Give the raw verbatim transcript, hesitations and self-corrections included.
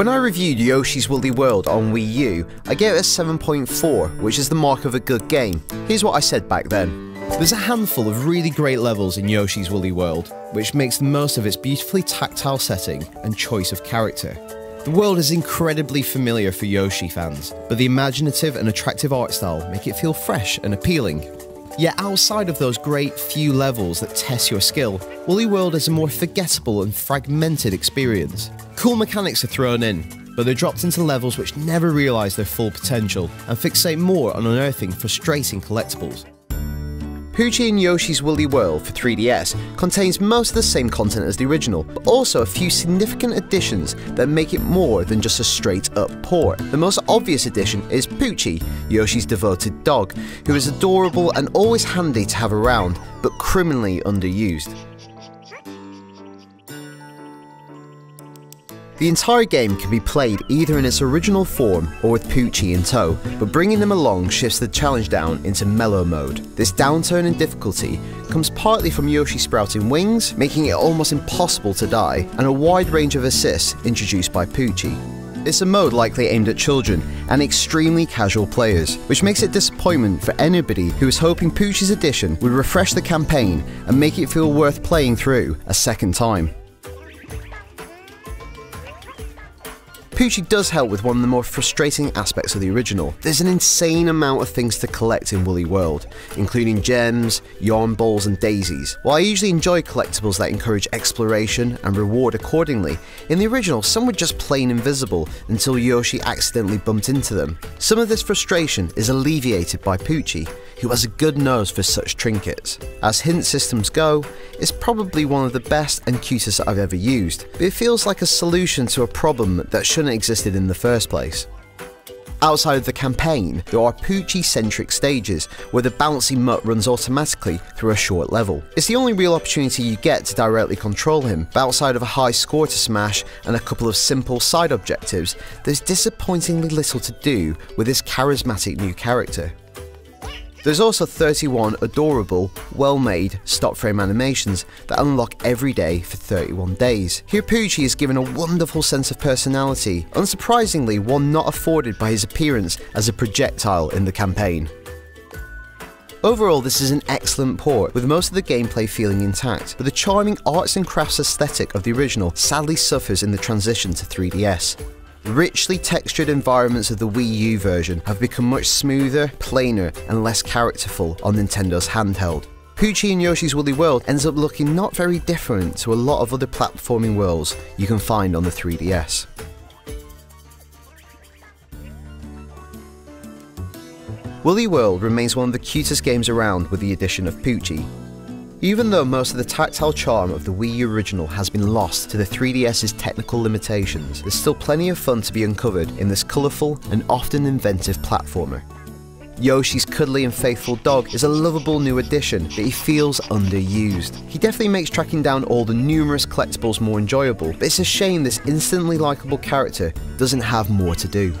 When I reviewed Yoshi's Woolly World on Wii U, I gave it a seven point four, which is the mark of a good game. Here's what I said back then. There's a handful of really great levels in Yoshi's Woolly World, which makes the most of its beautifully tactile setting and choice of character. The world is incredibly familiar for Yoshi fans, but the imaginative and attractive art style make it feel fresh and appealing. Yet outside of those great few levels that test your skill, Woolly World is a more forgettable and fragmented experience. Cool mechanics are thrown in, but they're dropped into levels which never realise their full potential and fixate more on unearthing frustrating collectibles. Poochy and Yoshi's Woolly World for three D S contains most of the same content as the original, but also a few significant additions that make it more than just a straight-up port. The most obvious addition is Poochy, Yoshi's devoted dog, who is adorable and always handy to have around, but criminally underused. The entire game can be played either in its original form or with Poochy in tow, but bringing them along shifts the challenge down into mellow mode. This downturn in difficulty comes partly from Yoshi sprouting wings, making it almost impossible to die, and a wide range of assists introduced by Poochy. It's a mode likely aimed at children and extremely casual players, which makes it a disappointment for anybody who was hoping Poochy's addition would refresh the campaign and make it feel worth playing through a second time. Poochy does help with one of the more frustrating aspects of the original. There's an insane amount of things to collect in Woolly World, including gems, yarn balls and daisies. While I usually enjoy collectibles that encourage exploration and reward accordingly, in the original some were just plain invisible until Yoshi accidentally bumped into them. Some of this frustration is alleviated by Poochy, who has a good nose for such trinkets. As hint systems go, it's probably one of the best and cutest I've ever used, but it feels like a solution to a problem that shouldn't existed in the first place. Outside of the campaign, there are Poochy-centric stages where the bouncy mutt runs automatically through a short level. It's the only real opportunity you get to directly control him, but outside of a high score to smash and a couple of simple side objectives, there's disappointingly little to do with this charismatic new character. There's also thirty-one adorable, well-made stop-frame animations that unlock every day for thirty-one days. Here Poochy is given a wonderful sense of personality, unsurprisingly one not afforded by his appearance as a projectile in the campaign. Overall, this is an excellent port, with most of the gameplay feeling intact, but the charming arts and crafts aesthetic of the original sadly suffers in the transition to three D S. The richly textured environments of the Wii U version have become much smoother, plainer and less characterful on Nintendo's handheld. Poochy and Yoshi's Woolly World ends up looking not very different to a lot of other platforming worlds you can find on the three D S. Woolly World remains one of the cutest games around with the addition of Poochy. Even though most of the tactile charm of the Wii U original has been lost to the three D S's technical limitations, there's still plenty of fun to be uncovered in this colourful and often inventive platformer. Yoshi's cuddly and faithful dog is a lovable new addition, but he feels underused. He definitely makes tracking down all the numerous collectibles more enjoyable, but it's a shame this instantly likeable character doesn't have more to do.